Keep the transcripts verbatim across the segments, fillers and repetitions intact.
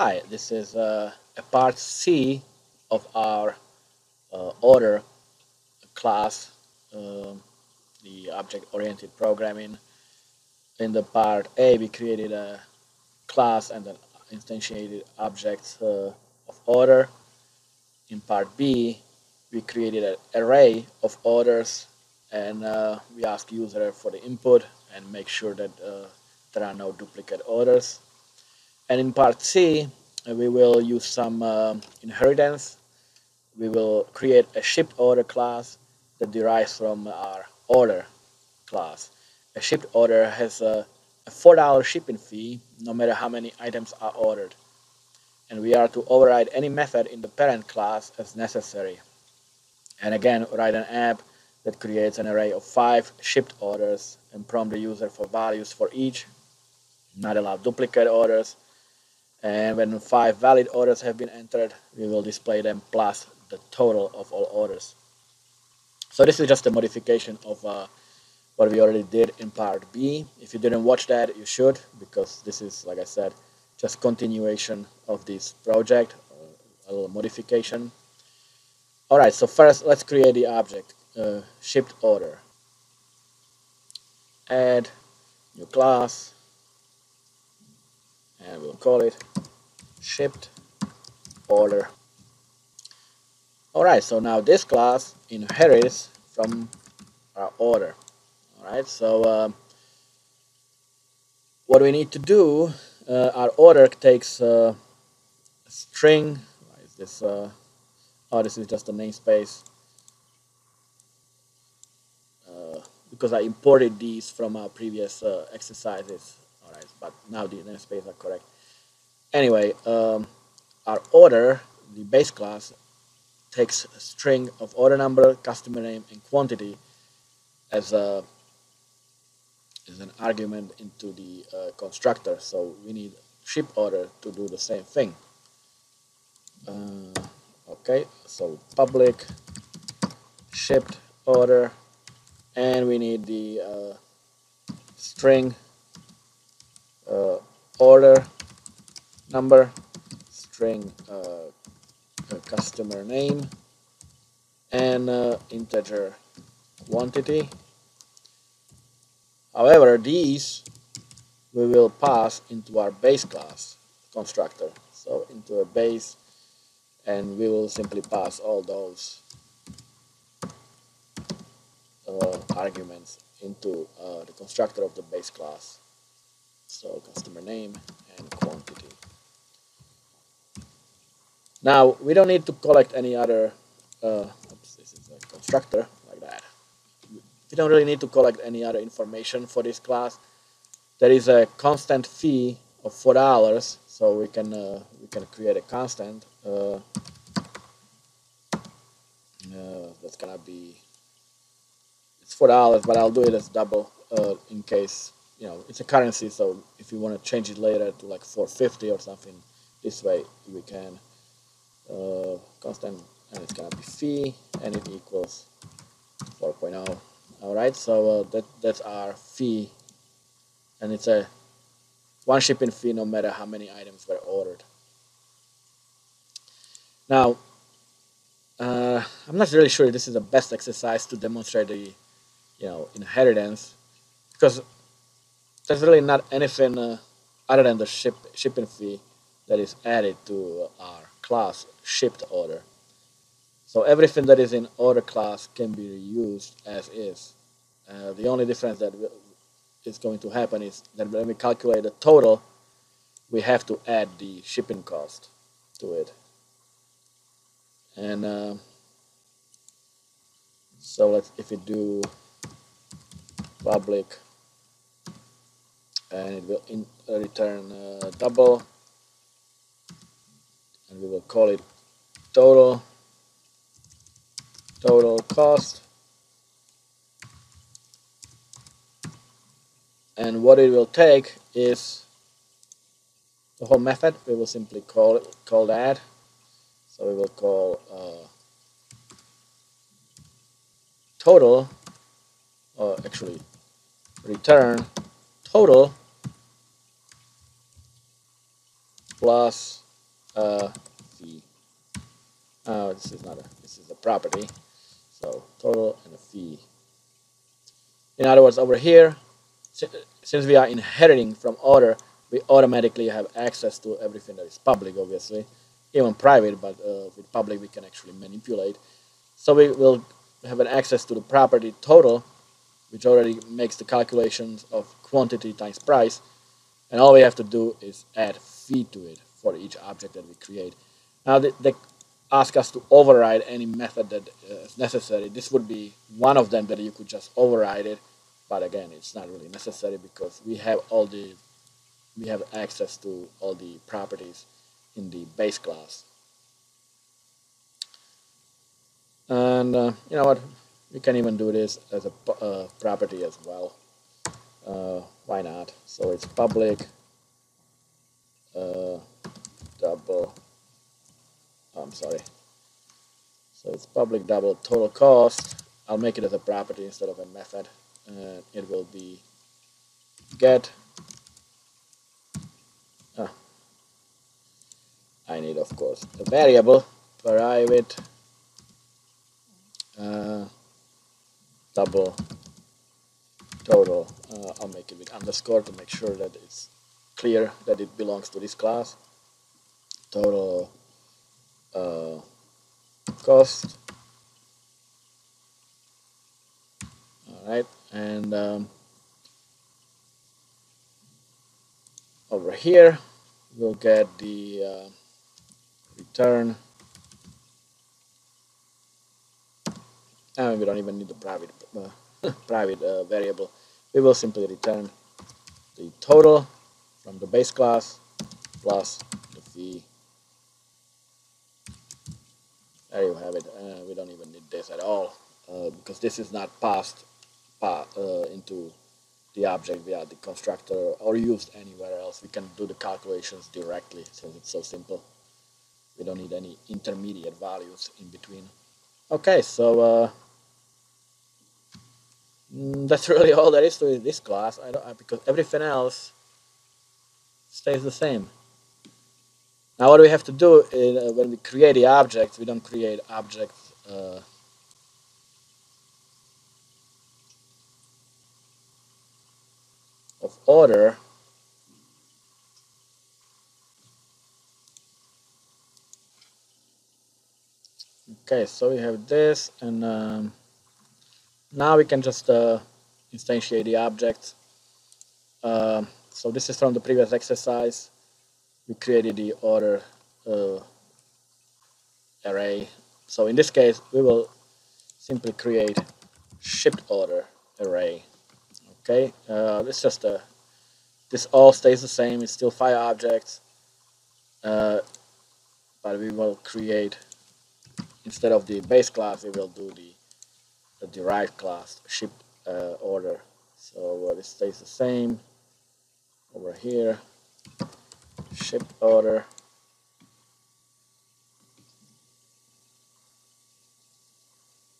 Hi, this is uh, a part C of our uh, order class, uh, the object-oriented programming. In the part A, we created a class and an instantiated object uh, of order. In part B, we created an array of orders, and uh, we ask user for the input and make sure that uh, there are no duplicate orders. And in part C, we will use some uh, inheritance. We will create a ShippedOrder class that derives from our order class. A ShippedOrder has a, a four dollar shipping fee, no matter how many items are ordered. And we are to override any method in the parent class as necessary. And again, write an app that creates an array of five shipped orders and prompt the user for values for each. Not allow duplicate orders. And when five valid orders have been entered, we will display them plus the total of all orders. So this is just a modification of uh, what we already did in part B. If you didn't watch that, you should, because this is, like I said, just continuation of this project, a little modification. All right, so first let's create the object, uh, shipped order. Add new class. And we'll call it ShippedOrder. Alright, so now this class inherits from our order. Alright, so uh, what we need to do, uh, our order takes uh, a string. Why is this? Uh, oh, this is just a namespace. Uh, because I imported these from our previous uh, exercises. Right, but now the namespaces are correct. Anyway, um, our order, the base class, takes a string of order number, customer name, and quantity as a as an argument into the uh, constructor. So we need ShippedOrder to do the same thing. Uh, okay, so public ShippedOrder, and we need the uh, string. Uh, order number, string uh, customer name, and uh, integer quantity. However, these we will pass into our base class constructor, so into a base, and we will simply pass all those uh, arguments into uh, the constructor of the base class. So customer name and quantity. Now we don't need to collect any other. Uh, oops, this is a constructor like that. We don't really need to collect any other information for this class. There is a constant fee of four dollars, so we can uh, we can create a constant uh, uh, that's gonna be it's four dollars, but I'll do it as double uh, in case. You know, it's a currency, so if you want to change it later to like four fifty or something, this way we can uh, constant, and it's gonna be fee, and it equals four point oh. All right, so uh, that that's our fee, and it's a one shipping fee no matter how many items were ordered. Now, uh, I'm not really sure this is the best exercise to demonstrate the, you know, inheritance, because there's really not anything uh, other than the ship, shipping fee that is added to our class ShippedOrder. So everything that is in order class can be reused as is. Uh, the only difference that is going to happen is that when we calculate the total, we have to add the shipping cost to it. And uh, so let's, if we do public, and it will in, uh, return uh, double, and we will call it total total cost, and what it will take is the whole method. We will simply call it, call that, so we will call uh, total, or actually return total plus uh, fee. Oh, this is not a, this is a property. So total and a fee. In other words, over here, since we are inheriting from order, we automatically have access to everything that is public, obviously, even private, but uh, with public we can actually manipulate. So we will have an access to the property total, which already makes the calculations of quantity times price, and all we have to do is add fee to it for each object that we create. Now they, they ask us to override any method that uh, is necessary. This would be one of them that you could just override it, but again, it's not really necessary because we have all the we have access to all the properties in the base class. And uh, you know what? We can even do this as a uh, property as well. Uh, why not? So it's public uh, double. Oh, I'm sorry. So it's public double total cost. I'll make it as a property instead of a method, and it will be get. Ah, I need, of course, the variable private. Uh, double total. Uh, I'll make it with underscore to make sure that it's clear that it belongs to this class. Total uh, cost. All right, and um, over here we'll get the uh, return. And we don't even need the private uh, private uh, variable. We will simply return the total from the base class plus the fee. There you have it. Uh, we don't even need this at all uh, because this is not passed pa uh, into the object via the constructor or used anywhere else. We can do the calculations directly since it's so simple. We don't need any intermediate values in between. Okay, so. Uh, That's really all there is to this class. I don't because everything else stays the same. Now, what we have to do is uh, when we create the objects, we don't create objects. Uh, of order. Okay, so we have this and. Um, Now we can just uh, instantiate the object. Uh, so this is from the previous exercise. We created the order uh, array. So in this case, we will simply create shipped order array. Okay, uh, it's just a. This all stays the same. It's still five objects, uh, but we will create instead of the base class, we will do the. The derived class shipped uh, order. So uh, this stays the same over here. Shipped order.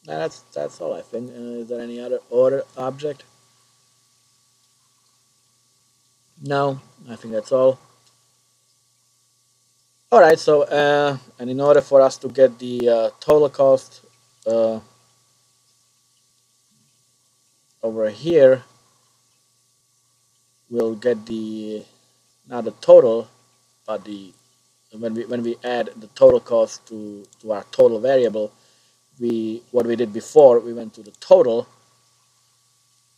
Now that's that's all I think. Uh, is there any other order object? No, I think that's all. All right. So uh, and in order for us to get the uh, total cost. Uh, Over here, we'll get the not the total, but the when we when we add the total cost to to our total variable, we what we did before we went to the total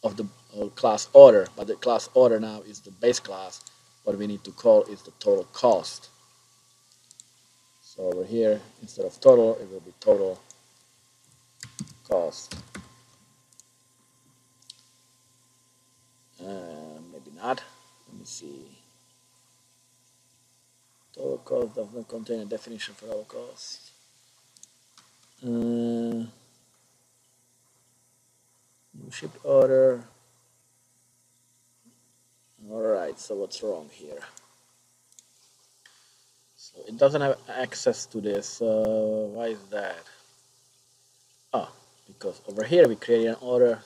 of the uh, class order, but the class order now is the base class. What we need to call is the total cost. So over here, instead of total, it will be total cost. Uh, maybe not. Let me see. Total cost does not contain a definition for total cost. Uh, shipped order. Alright, so what's wrong here? So it doesn't have access to this. Uh, why is that? Oh, because over here we created an order.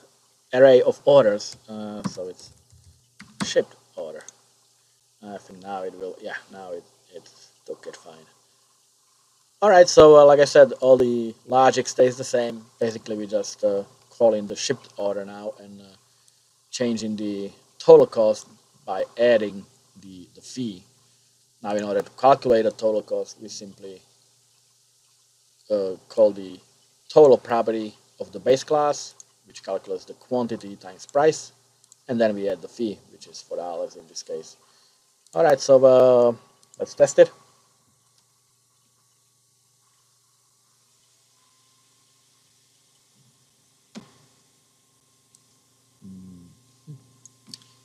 Array of orders, uh, so it's shipped order. I think now it will, yeah, now it, it took it fine. Alright, so uh, like I said, all the logic stays the same. Basically, we just uh, call in the shipped order now and uh, changing the total cost by adding the, the fee. Now, in order to calculate the total cost, we simply uh, call the total property of the base class, which calculates the quantity times price, and then we add the fee, which is four dollars in this case. Alright, so uh, let's test it.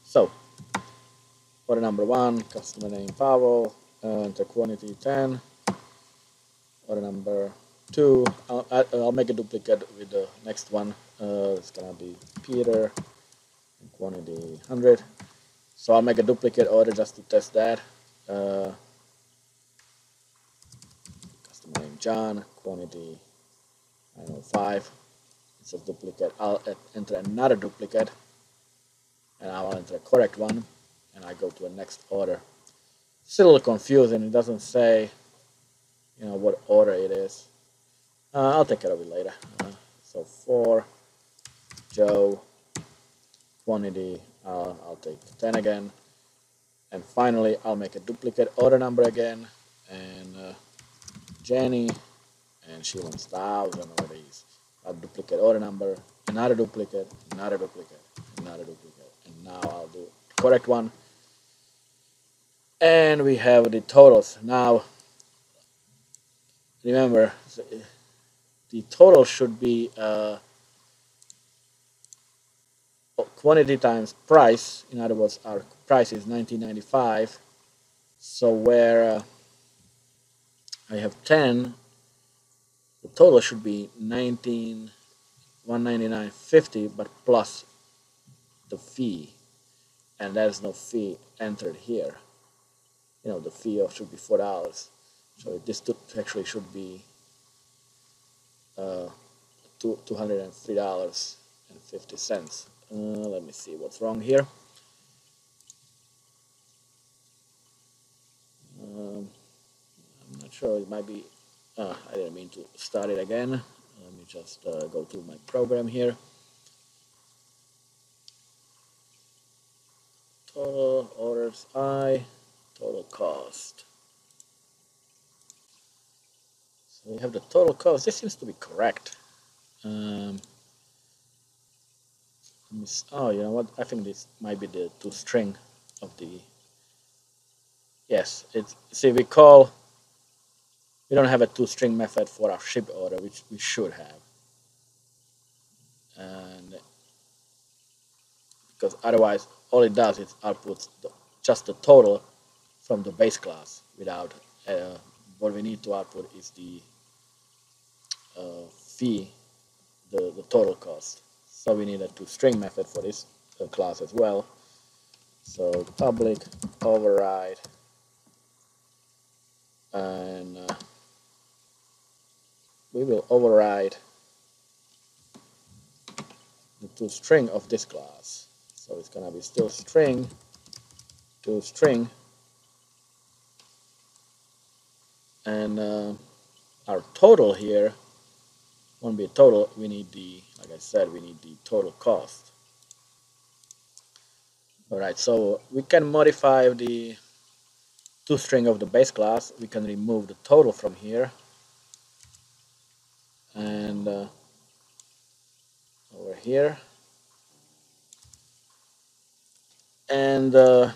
So, order number one, customer name Pavel, enter quantity ten. Order number two, I'll, I'll make a duplicate with the next one. Uh, it's gonna be Peter, quantity one hundred. So I'll make a duplicate order just to test that. Uh, customer name John, quantity nine oh five. It's a duplicate. I'll enter another duplicate, and I'll enter a correct one, and I go to a next order. It's a little confusing. It doesn't say, you know, what order it is. Uh, I'll take care of it later. Uh, so for Joe, quantity, uh, I'll take ten again, and finally I'll make a duplicate order number again, and uh, Jenny, and she wants thousand of these. A duplicate order number, another duplicate, another duplicate, another duplicate. And now I'll do the correct one, and we have the totals. Now remember, the total should be uh, quantity times price. In other words, our price is nineteen ninety-five, so where uh, I have ten, the total should be nineteen one ninety-nine fifty, but plus the fee, and there's no fee entered here. You know, the fee should be four dollars. So this actually should be uh, two two hundred and three dollars and fifty cents. Uh, let me see what's wrong here. Um, I'm not sure. It might be. Uh, I didn't mean to start it again. Let me just uh, go to my program here. Total orders I, total cost. So we have the total cost. This seems to be correct. Um, oh, you know what? I think this might be the two string of the. Yes, it's see we call. We don't have a two string method for our ship order, which we should have. And because otherwise, all it does is outputs the, just the total from the base class. Without uh, what we need to output is the uh, fee, the, the total cost. So we need a toString method for this uh, class as well. So public override, and uh, we will override the toString of this class. So it's gonna be still string to string, and uh, our total here won't be a total. We need the, like I said, we need the total cost. All right, so we can modify the toString of the base class. We can remove the total from here, and uh, over here. And uh,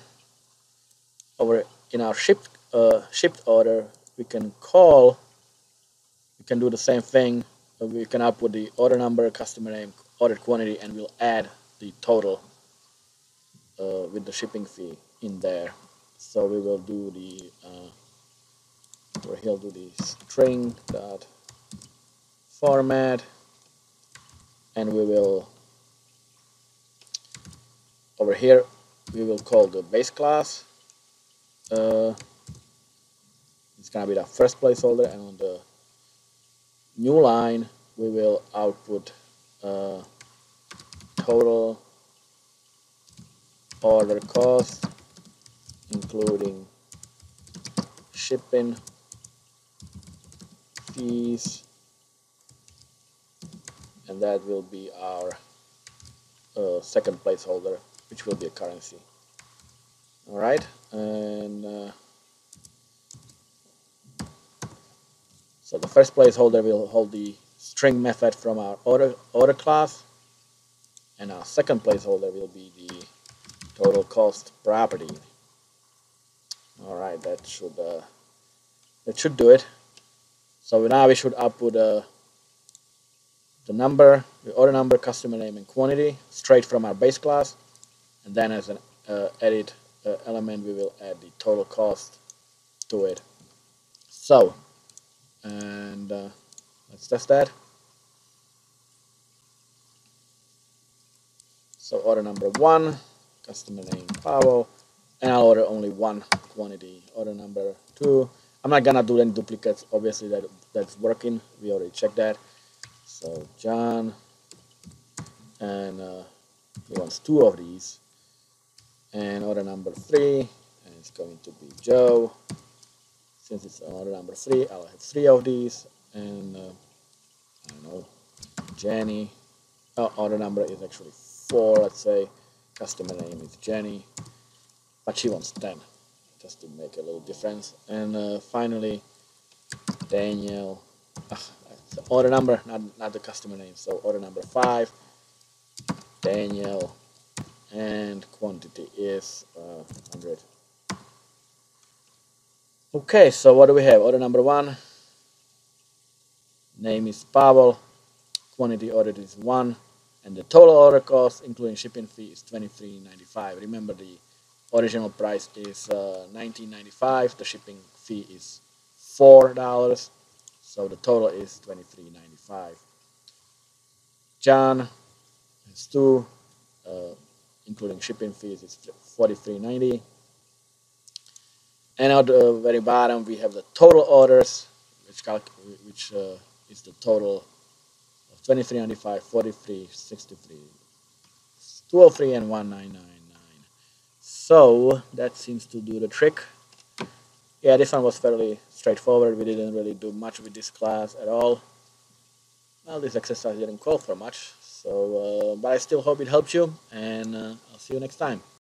over in our shipped uh, shipped order, we can call. We can do the same thing. We can output the order number, customer name, ordered quantity, and we'll add the total uh, with the shipping fee in there. So we will do the. Uh, over here, we'll do the string dot format, and we will. Over here, we will call the base class. Uh, it's gonna be the first placeholder, and on the new line we will output uh, total order cost, including shipping fees, and that will be our uh, second placeholder, which will be a currency. All right, and uh, so the first placeholder will hold the string method from our order order class, and our second placeholder will be the total cost property. All right, that should uh, that should do it. So now we should output uh, the number, the order number, customer name, and quantity straight from our base class, and then as an uh, edit uh, element we will add the total cost to it. So, and uh, let's test that. So order number one, customer name Pavel, and I'll order only one quantity. Order number two, I'm not gonna do any duplicates, obviously that that's working, we already checked that. So John, and uh, he wants two of these, and order number three, and it's going to be Joe. Since it's order number three, I'll have three of these, and uh, I don't know, Jenny. Oh, order number is actually four, let's say. Customer name is Jenny, but she wants ten, just to make a little difference. And uh, finally, Daniel. Ugh, so order number, not, not the customer name, so order number five, Daniel, and quantity is uh, one hundred. Okay, so what do we have? Order number one, name is Pavel, quantity ordered is one, and the total order cost, including shipping fee, is twenty-three ninety-five. Remember, the original price is uh, nineteen ninety-five, the shipping fee is four dollars. So the total is twenty-three ninety-five. John has two, uh, including shipping fees, is forty-three ninety. And at the very bottom we have the total orders, which which uh, is the total of twenty-three ninety-five, forty-three, sixty-three, two oh three, and one nine nine nine. So that seems to do the trick. Yeah, this one was fairly straightforward. We didn't really do much with this class at all. Well, this exercise didn't call for much, so uh, but I still hope it helped you, and uh, I'll see you next time.